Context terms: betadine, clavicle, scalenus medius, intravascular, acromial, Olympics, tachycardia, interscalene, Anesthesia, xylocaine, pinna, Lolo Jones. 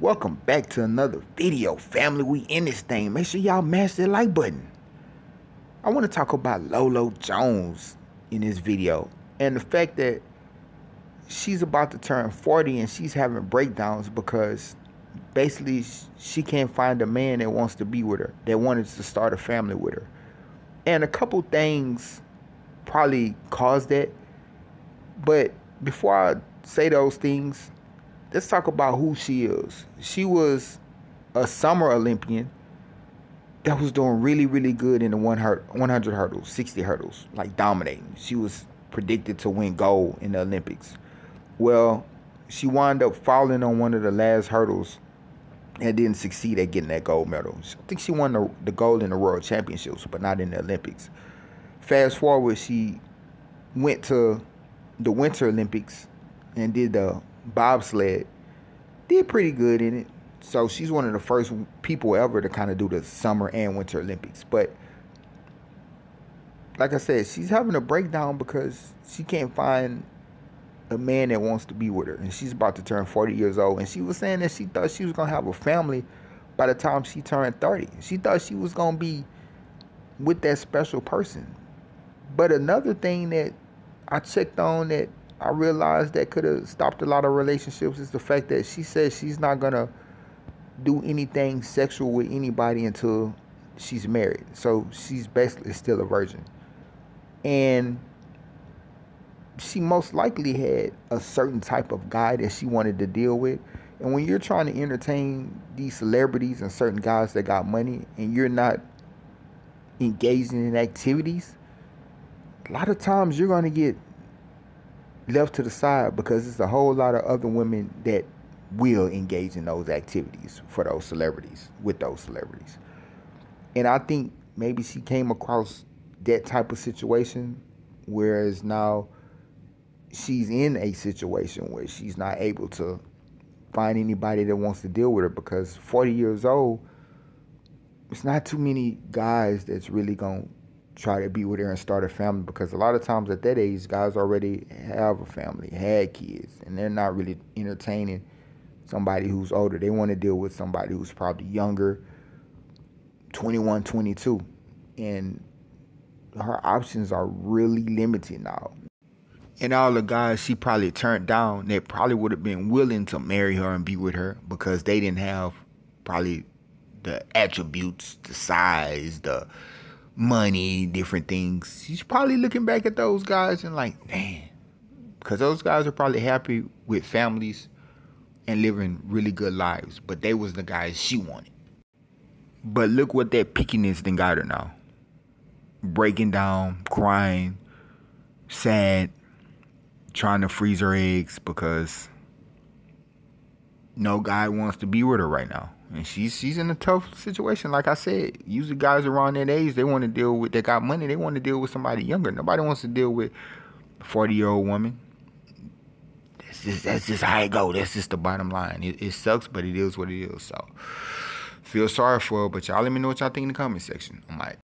Welcome back to another video, family. We in this thing. Make sure y'all mash that like button. I want to talk about Lolo Jones in this video and the fact that she's about to turn 40 and she's having breakdowns because basically she can't find a man that wants to be with her, that wanted to start a family with her. And a couple things probably caused that. But before I say those things, let's talk about who she is. She was a summer Olympian that was doing really, really good in the 100 hurdles, 60 hurdles, like dominating. She was predicted to win gold in the Olympics. Well, she wound up falling on one of the last hurdles and didn't succeed at getting that gold medal. I think she won the gold in the World Championships, but not in the Olympics. Fast forward, she went to the Winter Olympics and did the bobsled, did pretty good in it. So she's one of the first people ever to kind of do the summer and winter Olympics. But like I said, she's having a breakdown because she can't find a man that wants to be with her. And she's about to turn 40 years old. And she was saying that she thought she was going to have a family by the time she turned 30. She thought she was going to be with that special person. But another thing that I checked on that I realized that could have stopped a lot of relationships is the fact that she says she's not going to do anything sexual with anybody until she's married. So she's basically still a virgin. And she most likely had a certain type of guy that she wanted to deal with. And when you're trying to entertain these celebrities and certain guys that got money and you're not engaging in activities, a lot of times you're going to get left to the side because there's a whole lot of other women that will engage in those activities for those celebrities, with those celebrities. And I think maybe she came across that type of situation, whereas now she's in a situation where she's not able to find anybody that wants to deal with her because 40 years old, it's not too many guys that's really going to try to be with her and start a family, because a lot of times at that age, guys already have a family, had kids, and they're not really entertaining somebody who's older. They want to deal with somebody who's probably younger, 21, 22. And her options are really limited now. And all the guys she probably turned down, they probably would have been willing to marry her and be with her because they didn't have probably the attributes, the size, the money, different things. She's probably looking back at those guys and like, man, because those guys are probably happy with families and living really good lives, but they was the guys she wanted. But look what that pickiness then got her now. Breaking down, crying, sad, trying to freeze her eggs because no guy wants to be with her right now. And she's in a tough situation. Like I said, usually guys around that age, they want to deal with, they got money, they want to deal with somebody younger. Nobody wants to deal with a 40-year-old woman. That's just how it go. That's just the bottom line. It sucks, but it is what it is. So feel sorry for her. But y'all let me know what y'all think in the comment section. I'm like.